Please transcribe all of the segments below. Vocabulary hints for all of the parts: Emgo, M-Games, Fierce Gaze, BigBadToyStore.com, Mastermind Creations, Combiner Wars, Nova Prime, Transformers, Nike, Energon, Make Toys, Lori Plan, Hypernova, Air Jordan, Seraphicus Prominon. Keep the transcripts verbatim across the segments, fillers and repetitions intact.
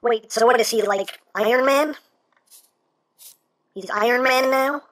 Wait, so what is he, like, Iron Man? He's Iron Man now?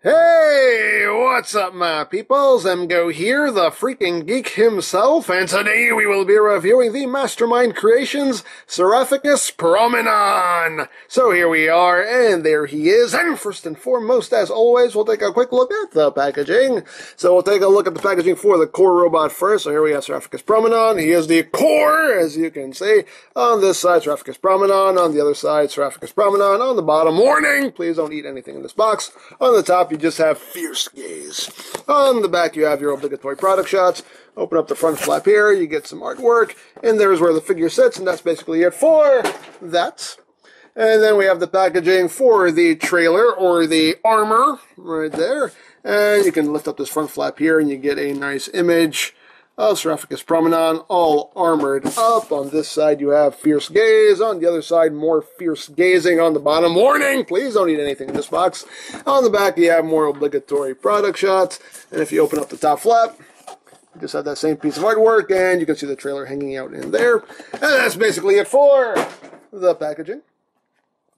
Hey, what's up, my peoples? Emgo here, the freaking geek himself, and today we will be reviewing the Mastermind Creations Seraphicus Prominon. So here we are, and there he is, and first and foremost, as always, we'll take a quick look at the packaging. So we'll take a look at the packaging for the core robot first. So here we have Seraphicus Prominon. He is the core, as you can see. On this side, Seraphicus Prominon. On the other side, Seraphicus Prominon. On the bottom, warning, please don't eat anything in this box. On the top, you You just have Fierce Gaze. On the back, you have your obligatory product shots. Open up the front flap here, you get some artwork, and there's where the figure sits, and that's basically it for that. And then we have the packaging for the trailer, or the armor, right there. And you can lift up this front flap here, and you get a nice image of Seraphicus Prominon, all armored up. On this side, you have Fierce Gaze. On the other side, more Fierce Gazing. On the bottom, warning, please don't eat anything in this box. On the back, you have more obligatory product shots. And if you open up the top flap, you just have that same piece of artwork, and you can see the trailer hanging out in there. And that's basically it for the packaging.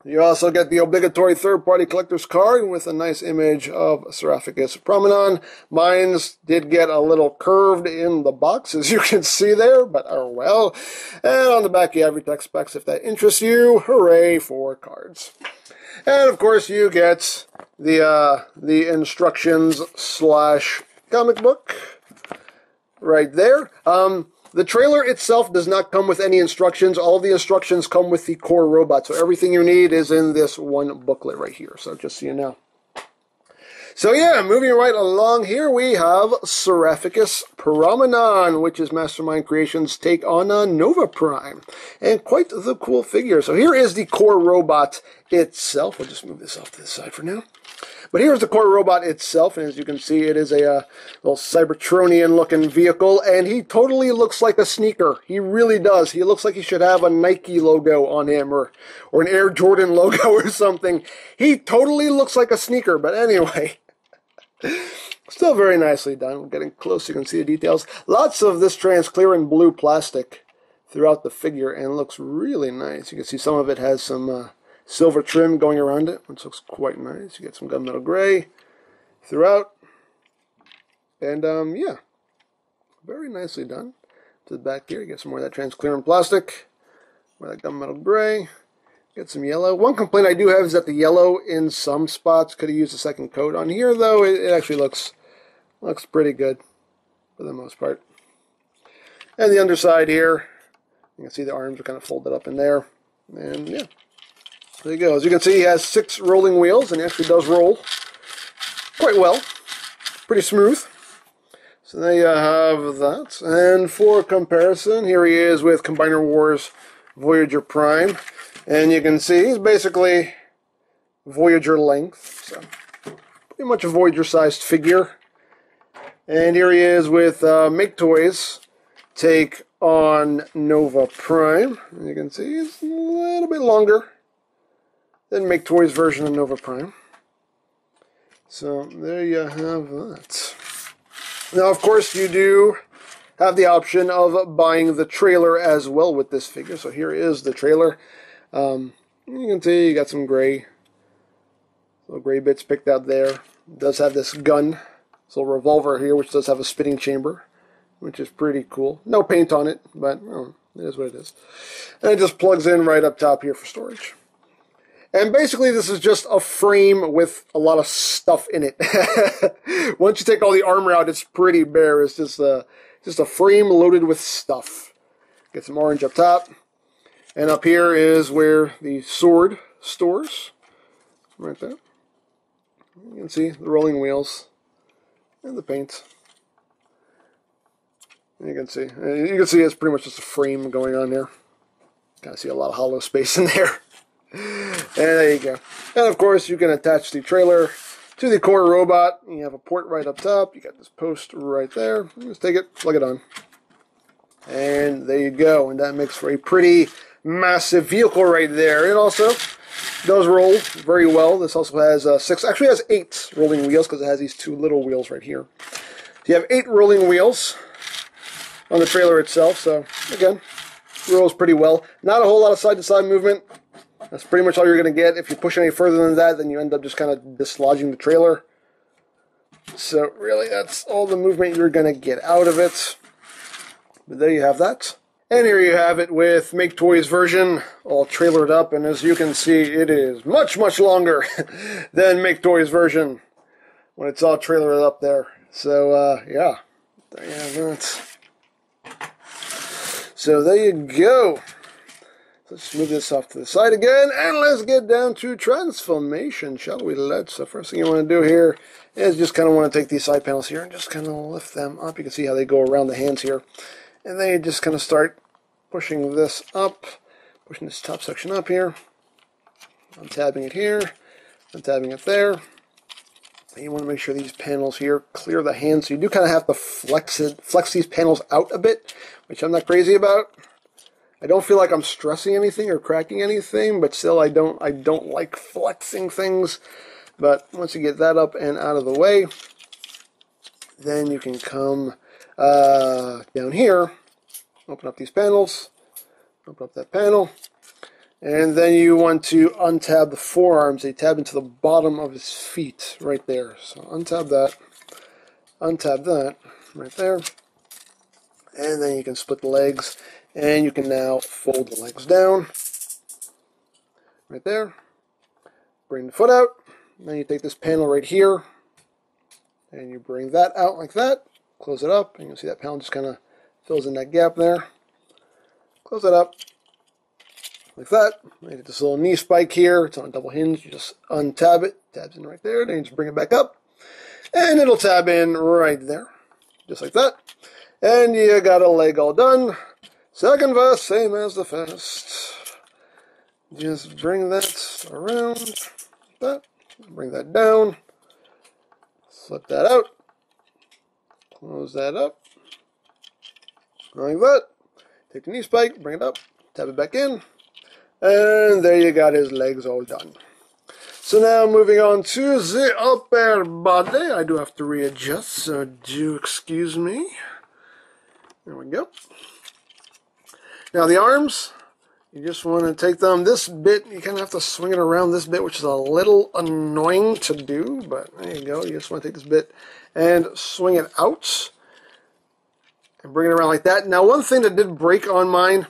You also get the obligatory third-party collector's card with a nice image of Seraphicus Prominon. Mines did get a little curved in the box, as you can see there, but oh well. And on the back, you have your tech specs if that interests you. Hooray for cards. And, of course, you get the, uh, the instructions slash comic book right there. Um... The trailer itself does not come with any instructions. All the instructions come with the core robot. So everything you need is in this one booklet right here. So just so you know. So yeah, moving right along here, we have Seraphicus Prominon, which is Mastermind Creations' take on uh, Nova Prime. And quite the cool figure. So here is the core robot itself. We'll just move this off to the side for now. But here's the core robot itself, and as you can see, it is a uh, little Cybertronian-looking vehicle, and he totally looks like a sneaker. He really does. He looks like he should have a Nike logo on him, or, or an Air Jordan logo or something. He totally looks like a sneaker, but anyway. Still very nicely done. We're getting close. You can see the details. Lots of this trans-clear and blue plastic throughout the figure, and it looks really nice. You can see some of it has some... Uh, silver trim going around it, which looks quite nice. You get some gunmetal gray throughout. And, um, yeah. Very nicely done. To the back here, you get some more of that transparent plastic. More of that gunmetal gray. Get some yellow. One complaint I do have is that the yellow, in some spots, could have used a second coat. On here, though, it, it actually looks, looks pretty good for the most part. And the underside here, you can see the arms are kind of folded up in there. And, yeah. There you go. As you can see, he has six rolling wheels, and he actually does roll quite well. Pretty smooth. So there you have that. And for comparison, here he is with Combiner Wars Voyager Prime. And you can see he's basically Voyager length. So pretty much a Voyager-sized figure. And here he is with uh, Make Toys. Take on Nova Prime. And you can see he's a little bit longer. Then Make Toys version of Nova Prime. So there you have that. Now, of course, you do have the option of buying the trailer as well with this figure. So here is the trailer. Um, you can see you got some gray, little gray bits picked out there. It does have this gun, this little revolver here, which does have a spitting chamber, which is pretty cool. No paint on it, but oh, it is what it is. And it just plugs in right up top here for storage. And basically, this is just a frame with a lot of stuff in it. Once you take all the armor out, it's pretty bare. It's just a, just a frame loaded with stuff. Get some orange up top. And up here is where the sword stores. Right there. You can see the rolling wheels and the paint. You can see. You can see it's pretty much just a frame going on there. Kind of see a lot of hollow space in there. And there you go. And of course, you can attach the trailer to the core robot. You have a port right up top. You got this post right there. Just take it, plug it on. And there you go. And that makes for a pretty massive vehicle right there. It also does roll very well. This also has uh, six, actually has eight rolling wheels because it has these two little wheels right here. You have eight rolling wheels on the trailer itself, so again, rolls pretty well. Not a whole lot of side-to-side movement. That's pretty much all you're going to get. If you push any further than that, then you end up just kind of dislodging the trailer. So really, that's all the movement you're going to get out of it. But there you have that. And here you have it with Make Toys version, all trailered up, and as you can see, it is much, much longer than Make Toys version when it's all trailered up there. So, uh, yeah, there you have that. So there you go. Let's move this off to the side again, and let's get down to transformation, shall we? Let's. So first thing you want to do here is just kind of want to take these side panels here and just kind of lift them up. You can see how they go around the hands here. And then you just kind of start pushing this up, pushing this top section up here. Untabbing it here, untabbing it there. And you want to make sure these panels here clear the hand, so you do kind of have to flex it, flex these panels out a bit, which I'm not crazy about. I don't feel like I'm stressing anything or cracking anything, but still I don't I don't like flexing things. But once you get that up and out of the way, then you can come uh, down here, open up these panels, open up that panel, and then you want to untab the forearms. They tab into the bottom of his feet right there. So untab that, untab that right there, and then you can split the legs. And you can now fold the legs down, right there, bring the foot out, and then you take this panel right here, and you bring that out like that, close it up, and you'll see that panel just kind of fills in that gap there, close it up, like that, and you get this little knee spike here, it's on a double hinge, you just untab it, tabs in right there, then you just bring it back up, and it'll tab in right there, just like that, and you got a leg all done. Second verse, same as the first. Just bring that around like that. Bring that down. Slip that out. Close that up. Like that. Take the knee spike, bring it up, tap it back in. And there you got his legs all done. So now moving on to the upper body. I do have to readjust, so do excuse me. There we go. Now the arms, you just want to take them, this bit, you kind of have to swing it around this bit, which is a little annoying to do, but there you go, you just want to take this bit and swing it out, and bring it around like that. Now one thing that did break on mine,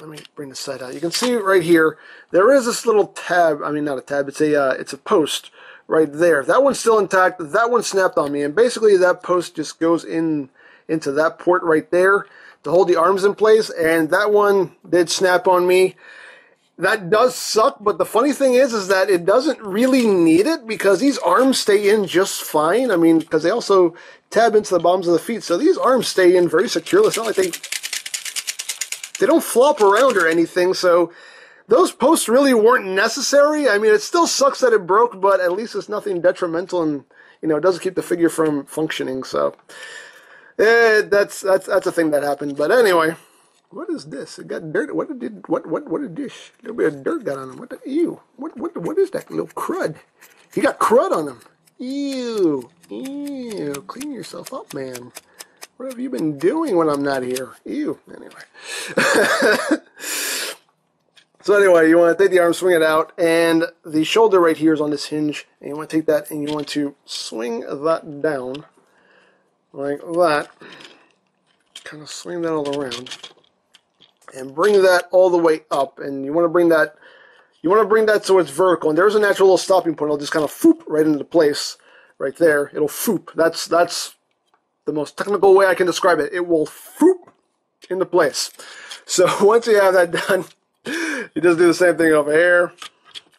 let me bring this side out, you can see right here, there is this little tab, I mean not a tab, it's a, uh, it's a post right there. That one's still intact, that one snapped on me, and basically that post just goes in into that port right there, to hold the arms in place, and that one did snap on me. That does suck, but the funny thing is, is that it doesn't really need it, because these arms stay in just fine. I mean, because they also tab into the bottoms of the feet, so these arms stay in very securely. It's not like they, they don't flop around or anything, so those posts really weren't necessary. I mean, it still sucks that it broke, but at least it's nothing detrimental, and, you know, it doesn't keep the figure from functioning, so... Eh, that's that's that's a thing that happened. But anyway, what is this? It got dirt. What did what what what did this? A little bit of dirt got on him. What the ew? What what what is that little crud? He got crud on him. Ew ew. Clean yourself up, man. What have you been doing when I'm not here? Ew. Anyway. So anyway, you want to take the arm, swing it out, and the shoulder right here is on this hinge, and you want to take that and you want to swing that down. Like that, kind of swing that all around, and bring that all the way up, and you want to bring that, you want to bring that so it's vertical, and there's a natural little stopping point, it'll just kind of foop right into place, right there, it'll foop, that's, that's the most technical way I can describe it, it will foop into place. So once you have that done, you just do the same thing over here,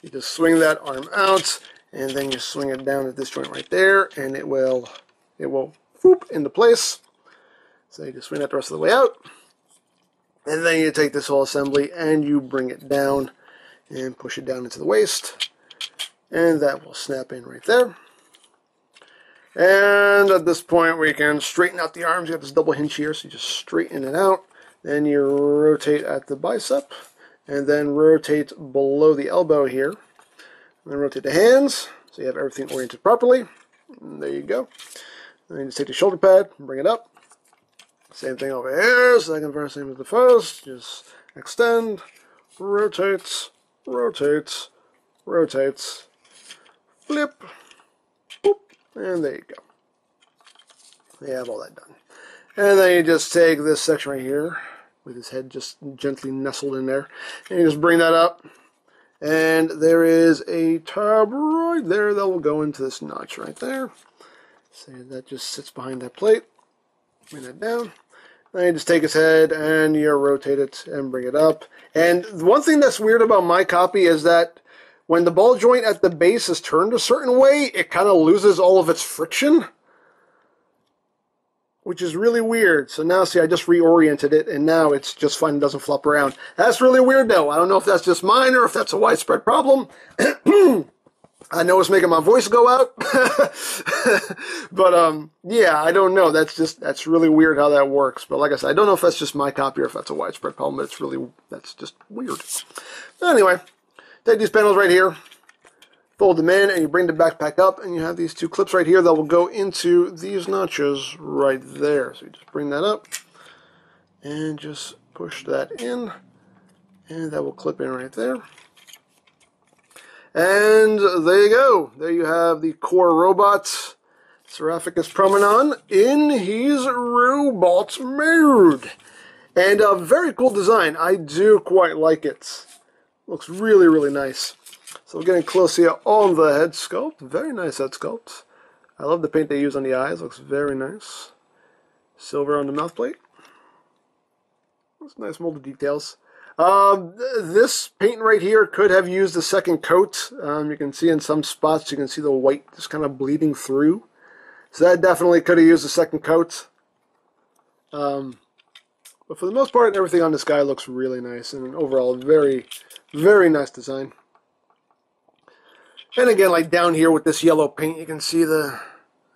you just swing that arm out, and then you swing it down at this joint right there, and it will, it will whoop, into place. So you just swing that the rest of the way out. And then you take this whole assembly and you bring it down and push it down into the waist. And that will snap in right there. And at this point we can straighten out the arms. You have this double hinge here, so you just straighten it out. Then you rotate at the bicep. And then rotate below the elbow here. And then rotate the hands, so you have everything oriented properly. And there you go. Then you just take the shoulder pad and bring it up. Same thing over here, second verse, same as the first. Just extend, rotates, rotates, rotates, flip, boop, and there you go. We have all that done. And then you just take this section right here, with his head just gently nestled in there, and you just bring that up. And there is a tab right there that will go into this notch right there. So that just sits behind that plate. Bring that down. Then you just take his head and you rotate it and bring it up. And one thing that's weird about my copy is that when the ball joint at the base is turned a certain way, it kind of loses all of its friction, which is really weird. So now, see, I just reoriented it, and now it's just fine. It doesn't flop around. That's really weird, though. I don't know if that's just mine or if that's a widespread problem. I know it's making my voice go out. But, um, yeah, I don't know. That's just, that's really weird how that works. But like I said, I don't know if that's just my copy or if that's a widespread problem. But it's really, that's just weird. Anyway, take these panels right here, fold them in, and you bring the backpack up, and you have these two clips right here that will go into these notches right there. So you just bring that up and just push that in, and that will clip in right there. And there you go. There you have the core robot, Seraphicus Prominon, in his robot mode. And a very cool design. I do quite like it. Looks really, really nice. So we're getting close here on the head sculpt. Very nice head sculpt. I love the paint they use on the eyes. Looks very nice. Silver on the mouth plate. That's nice molded details. Um, this paint right here could have used a second coat. Um, you can see in some spots, you can see the white just kind of bleeding through. So that definitely could have used a second coat. Um, but for the most part, everything on this guy looks really nice. And overall, very, very nice design. And again, like down here with this yellow paint, you can see the, I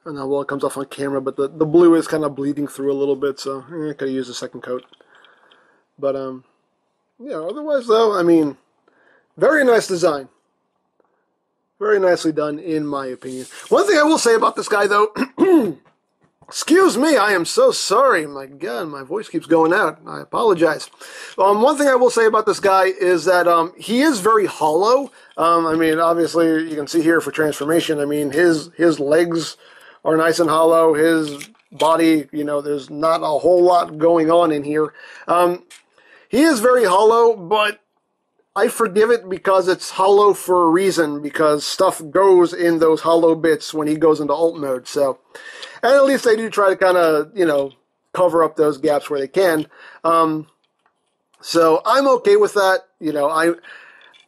don't know, well, it comes off on camera, but the, the blue is kind of bleeding through a little bit, so I eh, could use a second coat. But, um, yeah, otherwise, though, I mean, very nice design. Very nicely done, in my opinion. One thing I will say about this guy, though, excuse me, I am so sorry. My God, my voice keeps going out. I apologize. Um, one thing I will say about this guy is that um, he is very hollow. Um, I mean, obviously, you can see here for transformation, I mean, his his legs are nice and hollow. His body, you know, there's not a whole lot going on in here. Um, he is very hollow, but I forgive it because it's hollow for a reason, because stuff goes in those hollow bits when he goes into alt mode. So, and at least they do try to kind of, you know, cover up those gaps where they can. Um, so I'm okay with that. You know, I...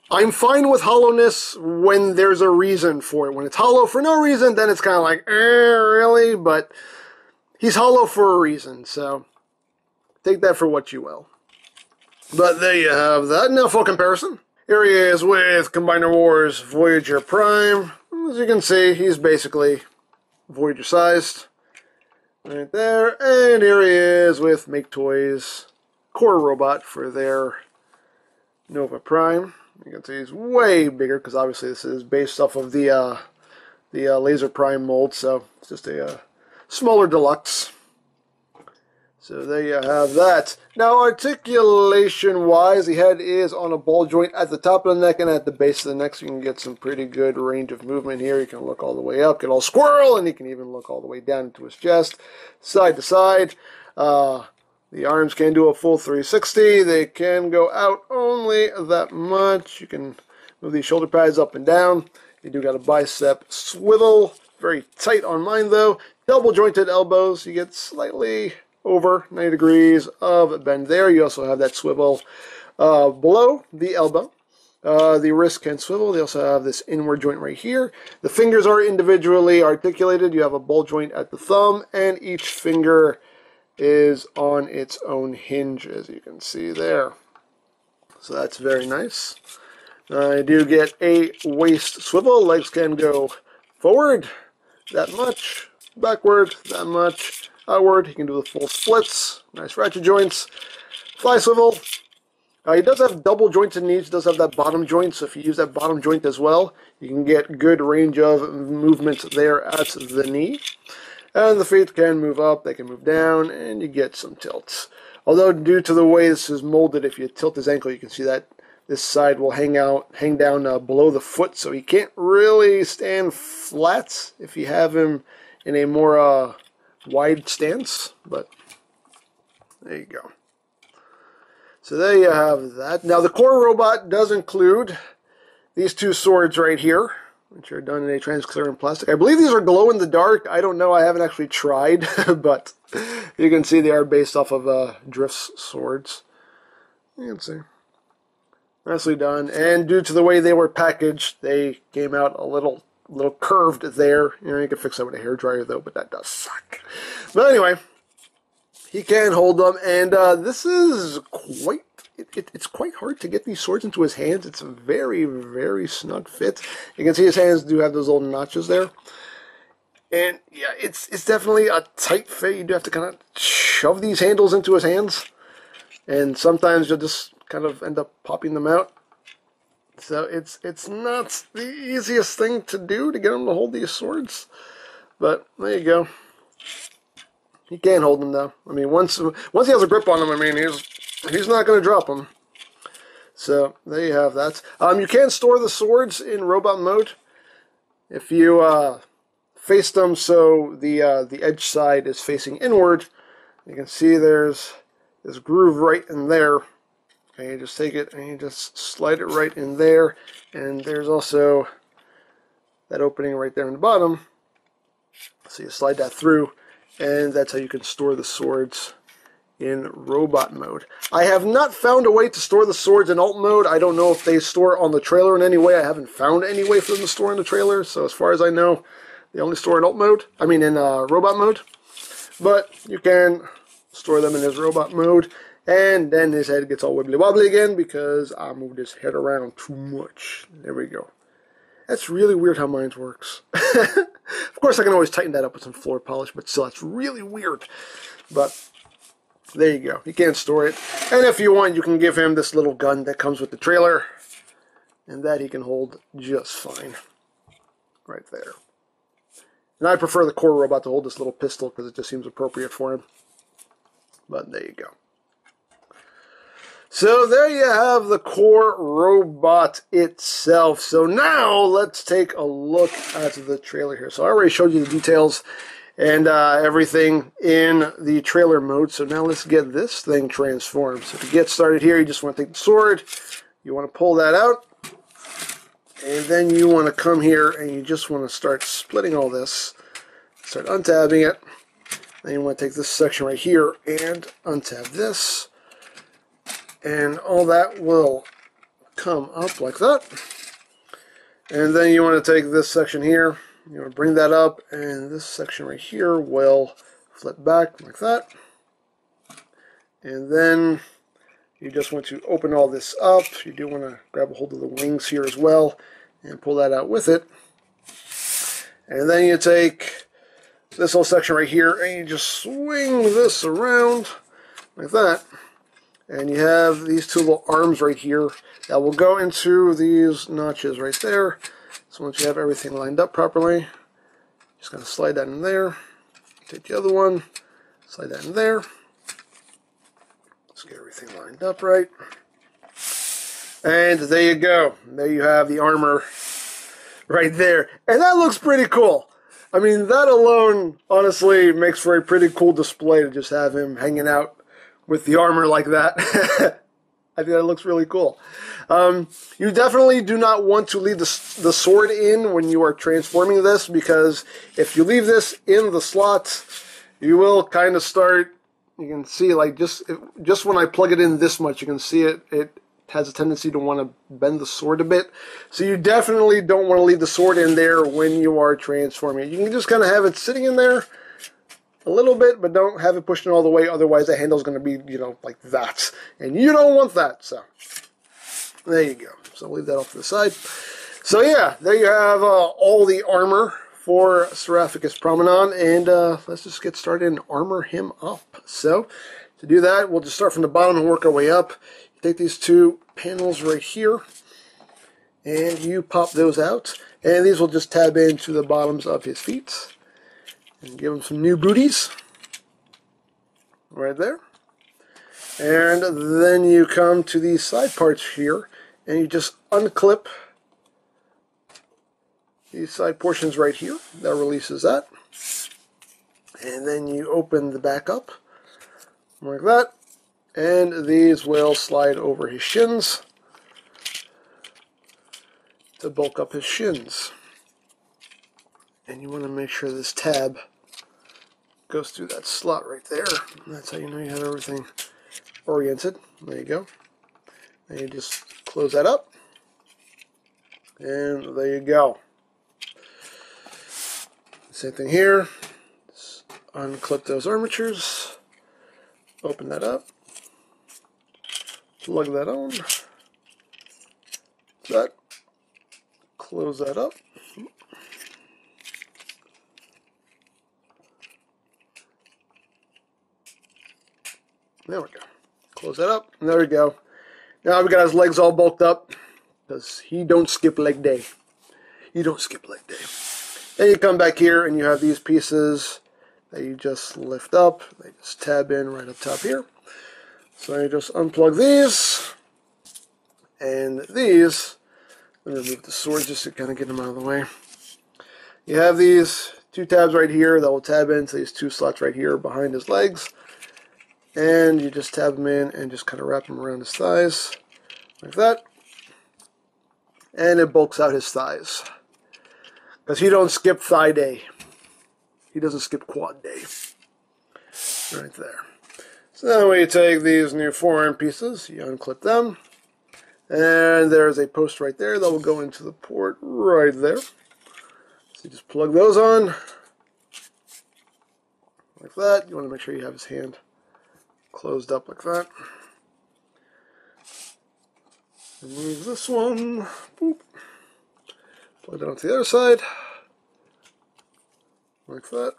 I'm fine with hollowness when there's a reason for it. When it's hollow for no reason, then it's kind of like, eh, really? But he's hollow for a reason, so take that for what you will. But there you have that. Now for comparison, here he is with Combiner Wars Voyager Prime. As you can see, he's basically Voyager-sized. Right there. And here he is with Make Toys Core Robot for their Nova Prime. You can see he's way bigger because obviously this is based off of the uh, the uh, Laser Prime mold, so it's just a uh, smaller deluxe. So there you have that. Now articulation-wise, the head is on a ball joint at the top of the neck and at the base of the neck, so you can get some pretty good range of movement here. You can look all the way up, get all squirrel, and you can even look all the way down into his chest, side to side. Uh, The arms can do a full three sixty. They can go out only that much. You can move these shoulder pads up and down. You do got a bicep swivel. Very tight on mine, though. Double jointed elbows. You get slightly over ninety degrees of bend there. You also have that swivel uh, below the elbow. Uh, the wrist can swivel. They also have this inward joint right here. The fingers are individually articulated. You have a ball joint at the thumb, and each finger is on its own hinge, as you can see there. So that's very nice. I do get a waist swivel. Legs can go forward that much, backward that much, outward. You can do the full splits. Nice ratchet joints. Fly swivel. Uh, he does have double jointed knees. He does have that bottom joint. So if you use that bottom joint as well, you can get good range of movement there at the knee. And the feet can move up, they can move down, and you get some tilts. Although due to the way this is molded, if you tilt his ankle, you can see that this side will hang out, hang down uh, below the foot, so he can't really stand flat if you have him in a more uh, wide stance. But there you go. So there you have that. Now the core robot does include these two swords right here, which are done in a transparent plastic. I believe these are glow-in-the-dark. I don't know. I haven't actually tried, but you can see they are based off of uh, Drift's swords. You can see. Nicely done. And due to the way they were packaged, they came out a little little curved there. You know, you can fix that with a hairdryer, though, but that does suck. But anyway, he can hold them, and uh, this is quite... It, it, it's quite hard to get these swords into his hands. It's a very, very snug fit. You can see his hands do have those little notches there. And, yeah, it's it's definitely a tight fit. You do have to kind of shove these handles into his hands. And sometimes you'll just kind of end up popping them out. So it's, it's not the easiest thing to do to get him to hold these swords. But there you go. He can hold them, though. I mean, once, once he has a grip on him, I mean, he's... He's not going to drop them. So there you have that. Um, you can store the swords in robot mode if you uh, face them so the uh, the edge side is facing inward. You can see there's this groove right in there. And you just take it and you just slide it right in there. And there's also that opening right there in the bottom. So you slide that through, and that's how you can store the swords in robot mode. I have not found a way to store the swords in alt mode. I don't know if they store on the trailer in any way. I haven't found any way for them to store in the trailer. So as far as I know, they only store in alt mode. I mean in uh, robot mode. But you can store them in his robot mode. And then his head gets all wibbly wobbly again because I moved his head around too much. There we go. That's really weird how mine works. Of course I can always tighten that up with some floor polish, but still that's really weird. But there you go. You can't store it. And if you want, you can give him this little gun that comes with the trailer. And that he can hold just fine. Right there. And I prefer the core robot to hold this little pistol because it just seems appropriate for him. But there you go. So there you have the core robot itself. So now let's take a look at the trailer here. So I already showed you the details and uh, everything in the trailer mode. So now let's get this thing transformed. So to get started here, you just want to take the sword. You want to pull that out. And then you want to come here and you just want to start splitting all this. Start untabbing it. Then you want to take this section right here and untab this. And all that will come up like that. And then you want to take this section here. You want to bring that up, and this section right here will flip back like that. And then you just want to open all this up. You do want to grab a hold of the wings here as well and pull that out with it. And then you take this whole section right here and you just swing this around like that. And you have these two little arms right here that will go into these notches right there. So once you have everything lined up properly, just going to slide that in there, take the other one, slide that in there, let's get everything lined up right, and there you go. There you have the armor right there, and that looks pretty cool. I mean, that alone, honestly, makes for a pretty cool display to just have him hanging out with the armor like that. I think that looks really cool. Um, you definitely do not want to leave the, the sword in when you are transforming this, because if you leave this in the slot, you will kind of start, you can see, like, just just when I plug it in this much, you can see it, it has a tendency to want to bend the sword a bit. So you definitely don't want to leave the sword in there when you are transforming. You can just kind of have it sitting in there a little bit, but don't have it pushed in all the way, otherwise the handle's going to be, you know, like that. And you don't want that, so there you go. So leave that off to the side. So yeah, there you have uh, all the armor for Seraphicus Prominon, and uh, let's just get started and armor him up. So to do that, we'll just start from the bottom and work our way up. You take these two panels right here, and you pop those out, and these will just tab into the bottoms of his feet. and give them some new booties right there. And then you come to these side parts here and you just unclip these side portions right here. That releases that. And then you open the back up like that. And these will slide over his shins to bulk up his shins. And you want to make sure this tab goes through that slot right there. And that's how you know you have everything oriented. There you go. And you just close that up. And there you go. Same thing here. Just unclip those armatures. Open that up. Plug that on. That. Close that up. There we go. Close that up. And there we go. Now we got his legs all bulked up because he don't skip leg day. You don't skip leg day. Then you come back here and you have these pieces that you just lift up. They just tab in right up top here. So you just unplug these and these. I'm going to remove the sword just to kind of get them out of the way. You have these two tabs right here that will tab into these two slots right here behind his legs. And you just tab them in and just kind of wrap them around his thighs, like that. And it bulks out his thighs. Because he don't skip thigh day. He doesn't skip quad day. Right there. So now we take these new forearm pieces, you unclip them. And there's a post right there that will go into the port right there. So you just plug those on. Like that. You want to make sure you have his hand closed up like that. Remove this one. Boop. Plug it onto the other side. Like that.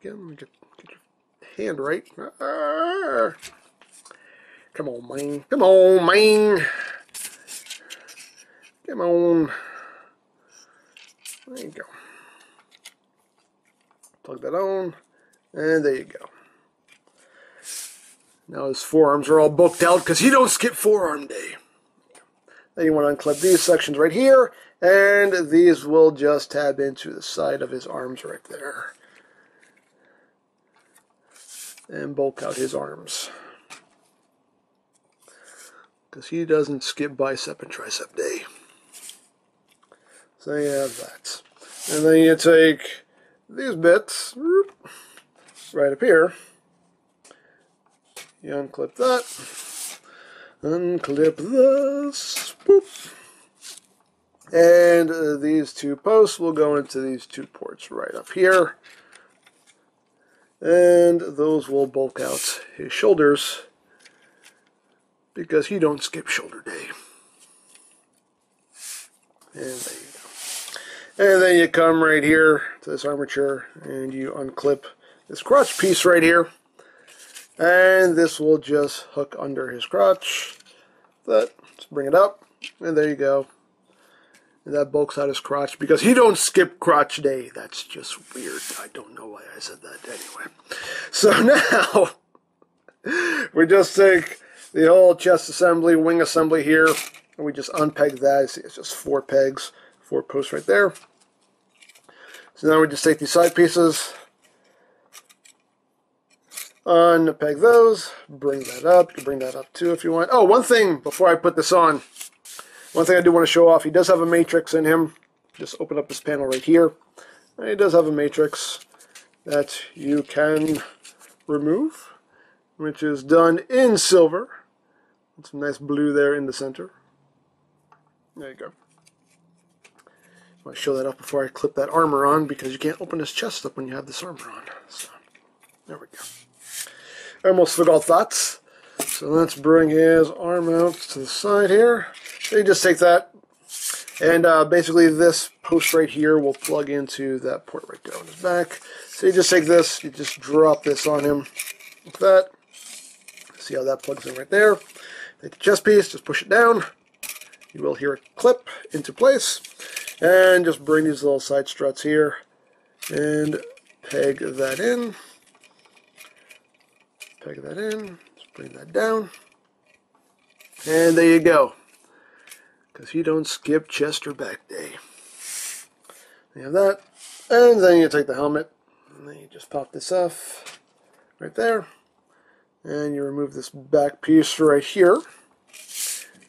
Again, get, get your hand right. Arr. Come on, man. Come on, man. Come on. There you go. Plug that on. And there you go. Now his forearms are all booked out because he don't skip forearm day. Then you want to unclip these sections right here, and these will just tab into the side of his arms right there. And bulk out his arms. Because he doesn't skip bicep and tricep day. So you have that. And then you take these bits right up here. You unclip that, unclip this, boop. And uh, these two posts will go into these two ports right up here. And those will bulk out his shoulders because he don't skip shoulder day. And there you go. And then you come right here to this armature and you unclip this crotch piece right here. And this will just hook under his crotch. That, just bring it up, and there you go. And that bulks out his crotch because he don't skip crotch day. That's just weird. I don't know why I said that anyway. So now we just take the whole chest assembly, wing assembly here, and we just unpeg that. See, it's just four pegs, four posts right there. So now we just take these side pieces. Unpeg those, bring that up. You can bring that up too if you want. Oh, one thing before I put this on. One thing I do want to show off. He does have a matrix in him. Just open up this panel right here. And he does have a matrix that you can remove, which is done in silver. With some nice blue there in the center. There you go. I want to show that off before I clip that armor on because you can't open his chest up when you have this armor on. So, there we go. I almost forgot that. So let's bring his arm out to the side here. So you just take that, and uh, basically this post right here will plug into that port right there on his back. So you just take this, you just drop this on him like that. See how that plugs in right there. Take the chest piece, just push it down. You will hear it clip into place. And just bring these little side struts here and peg that in, peg that in, just bring that down, and there you go, because you don't skip chest or back day. You have that, and then you take the helmet, and then you just pop this off right there, and you remove this back piece right here,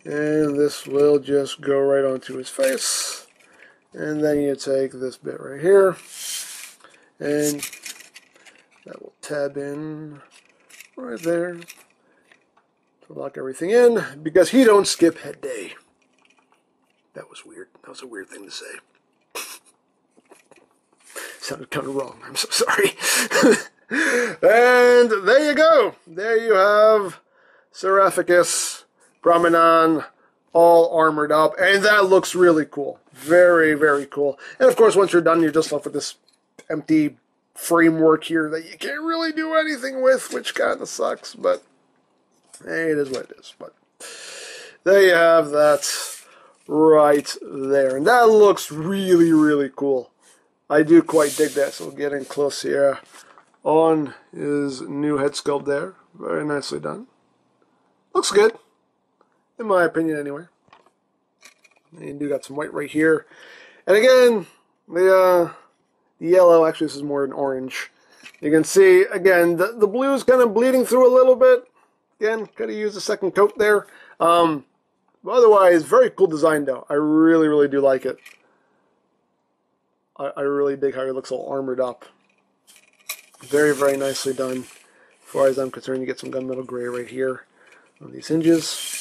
and this will just go right onto his face. And then you take this bit right here, and that will tab in right there to lock everything in, because he don't skip head day. That was weird. That was a weird thing to say. Sounded kind of wrong. I'm so sorry. And there you go. There you have Seraphicus Prominon, all armored up, and that looks really cool. Very, very cool. And of course, once you're done, you're just left with this empty framework here that you can't really do anything with, which kind of sucks, but hey, it is what it is. But there you have that right there. And that looks really, really cool. I do quite dig that, so we'll get in close here on his new head sculpt there. Very nicely done. Looks good. In my opinion, anyway. You do got some white right here. And again, the, uh, the yellow, actually this is more an orange. You can see, again, the, the blue is kind of bleeding through a little bit. Again, could have used a second coat there. Um, but otherwise, very cool design, though. I really, really do like it. I, I really dig how he looks all armored up. Very, very nicely done. As far as I'm concerned, you get some gunmetal gray right here on these hinges.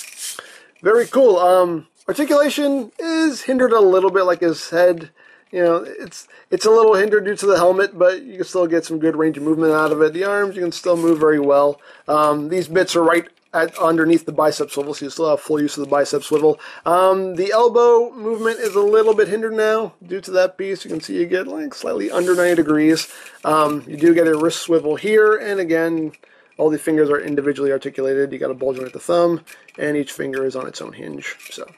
Very cool. Um, articulation is hindered a little bit, like his head. You know, it's it's a little hindered due to the helmet, but you can still get some good range of movement out of it. The arms, you can still move very well. Um, these bits are right at, underneath the bicep swivel, so you still have full use of the bicep swivel. Um, the elbow movement is a little bit hindered now due to that piece. You can see you get like slightly under ninety degrees. Um, you do get a wrist swivel here, and again, all the fingers are individually articulated. You got a ball joint at the thumb, and each finger is on its own hinge. So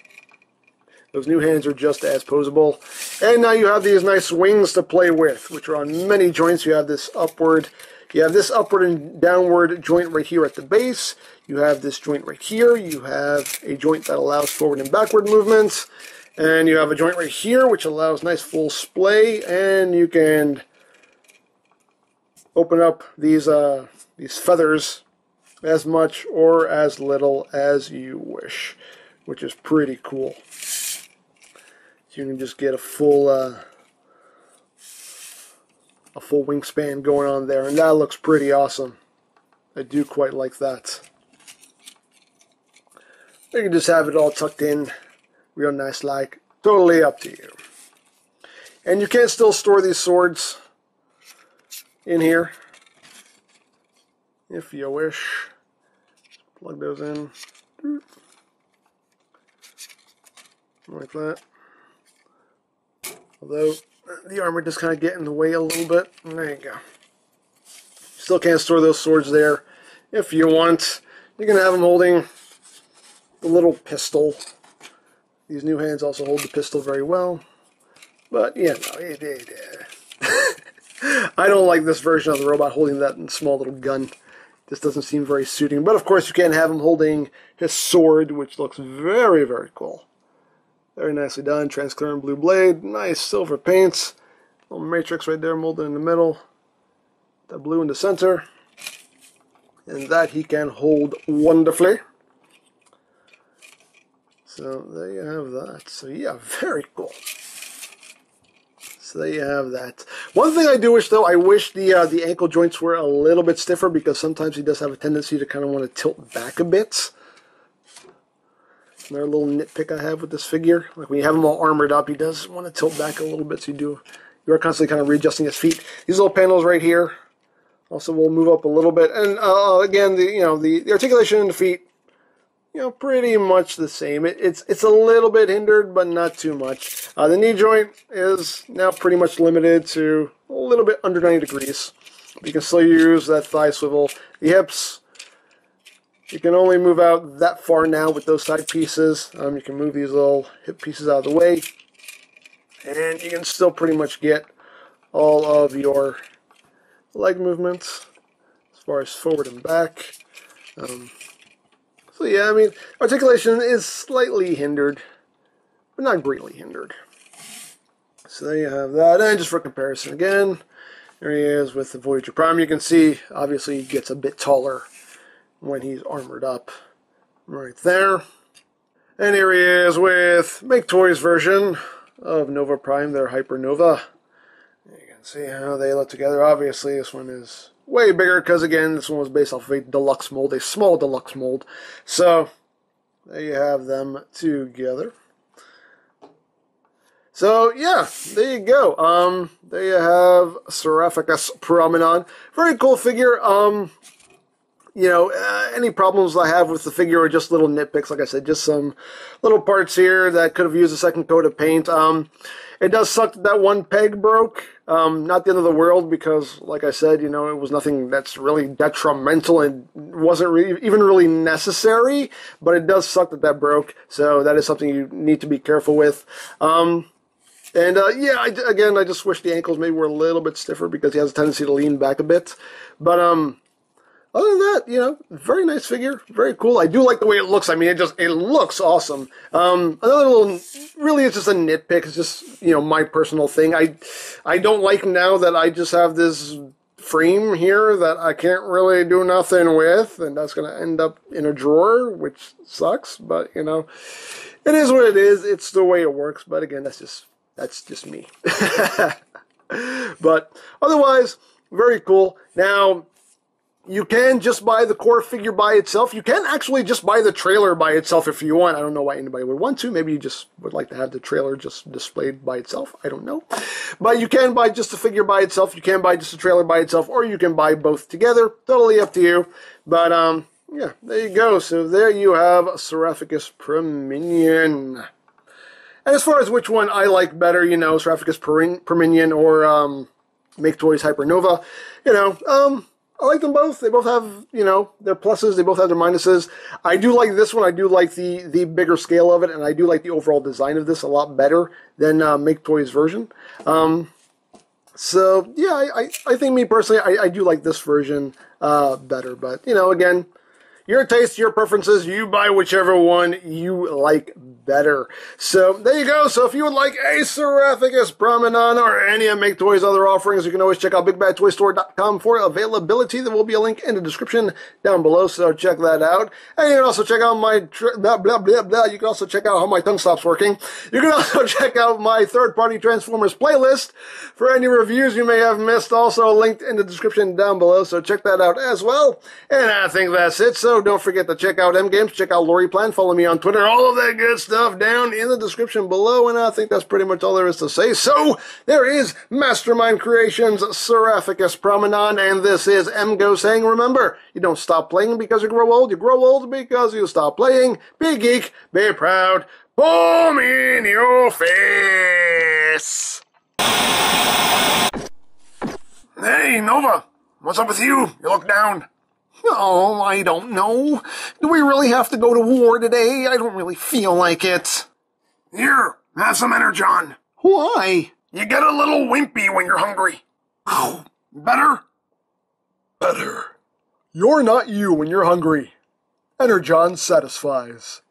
those new hands are just as posable. And now you have these nice wings to play with, which are on many joints. You have this upward, you have this upward and downward joint right here at the base. You have this joint right here. You have a joint that allows forward and backward movements. And you have a joint right here, which allows nice full splay. And you can open up these uh, these feathers as much or as little as you wish, which is pretty cool. So you can just get a full uh, a full wingspan going on there, and that looks pretty awesome. I do quite like that. You can just have it all tucked in, real nice like. Totally up to you. And you can still store these swords in here if you wish. Plug those in like that, although the armor just kind of get in the way a little bit. There you go. Still can store those swords there if you want. You can have them holding the little pistol. These new hands also hold the pistol very well, but yeah, no, it did. I don't like this version of the robot holding that small little gun. This doesn't seem very suiting. But of course, you can have him holding his sword, which looks very, very cool. Very nicely done. Transparent blue blade. Nice silver paints. Little matrix right there molded in the middle. The blue in the center. And that he can hold wonderfully. So there you have that. So yeah, very cool. So there you have that. One thing I do wish, though, I wish the uh, the ankle joints were a little bit stiffer, because sometimes he does have a tendency to kind of want to tilt back a bit. Another little nitpick I have with this figure. Like when you have him all armored up, he does want to tilt back a little bit, so you do you are constantly kind of readjusting his feet. These little panels right here also will move up a little bit. And uh, again, the you know the, the articulation in the feet, you know, pretty much the same. It, it's it's a little bit hindered, but not too much. Uh, the knee joint is now pretty much limited to a little bit under ninety degrees. You can still use that thigh swivel. The hips, you can only move out that far now with those side pieces. Um, you can move these little hip pieces out of the way, and you can still pretty much get all of your leg movements as far as forward and back. Um, so yeah, I mean, articulation is slightly hindered, but not greatly hindered. So there you have that. And just for comparison again, there he is with the Voyager Prime. You can see, obviously, he gets a bit taller when he's armored up right there. And here he is with Make Toys version of Nova Prime, their Hypernova. You can see how they look together. Obviously, this one is way bigger because, again, this one was based off of a deluxe mold, a small deluxe mold. So there you have them together. So yeah, there you go. Um, there you have Seraphicus Prominon. Very cool figure. Um, you know, uh, any problems I have with the figure are just little nitpicks. Like I said, just some little parts here that could have used a second coat of paint. Um, it does suck that that one peg broke. Um, not the end of the world because, like I said, you know, it was nothing that's really detrimental and wasn't re even really necessary. But it does suck that that broke. So that is something you need to be careful with. Um... And, uh, yeah, I, again, I just wish the ankles maybe were a little bit stiffer because he has a tendency to lean back a bit. But, um, other than that, you know, very nice figure. Very cool. I do like the way it looks. I mean, it just, it looks awesome. Um, another little, really it's just a nitpick. It's just, you know, my personal thing. I, I don't like now that I just have this frame here that I can't really do nothing with. And that's going to end up in a drawer, which sucks. But, you know, it is what it is. It's the way it works. But, again, that's just... That's just me. But otherwise, very cool. Now, you can just buy the core figure by itself. You can actually just buy the trailer by itself if you want. I don't know why anybody would want to. Maybe you just would like to have the trailer just displayed by itself. I don't know. But you can buy just the figure by itself. You can buy just the trailer by itself. Or you can buy both together. Totally up to you. But, um, yeah, there you go. So there you have Seraphicus Prominon. And as far as which one I like better, you know, Seraphicus Prominon or um, Make Toys Hypernova, you know, um, I like them both. They both have, you know, their pluses. They both have their minuses. I do like this one. I do like the, the bigger scale of it, and I do like the overall design of this a lot better than uh, Make Toys version. Um, so, yeah, I, I, I think me personally, I, I do like this version uh, better. But, you know, again... Your taste, your preferences, you buy whichever one you like better. So there you go. So if you would like a Seraphicus Prominon or any of Make Toys' other offerings, you can always check out Big Bad Toy Store dot com for availability. There will be a link in the description down below, so check that out. And you can also check out my... Blah, blah, blah, blah. You can also check out how my tongue stops working. You can also check out my third-party Transformers playlist for any reviews you may have missed. Also linked in the description down below, so check that out as well. And I think that's it. So So don't forget to check out M-Games, check out Lori Plan, follow me on Twitter, all of that good stuff down in the description below, and I think that's pretty much all there is to say. So there is Mastermind Creations, Seraphicus Prominon, and this is Emgo saying, remember, you don't stop playing because you grow old, you grow old because you stop playing. Be geek, be proud, boom in your face. Hey, Nova, what's up with you? You look down. Oh, I don't know. Do we really have to go to war today? I don't really feel like it. Here, have some Energon. Why? You get a little wimpy when you're hungry. Oh, better? Better. You're not you when you're hungry. Energon satisfies.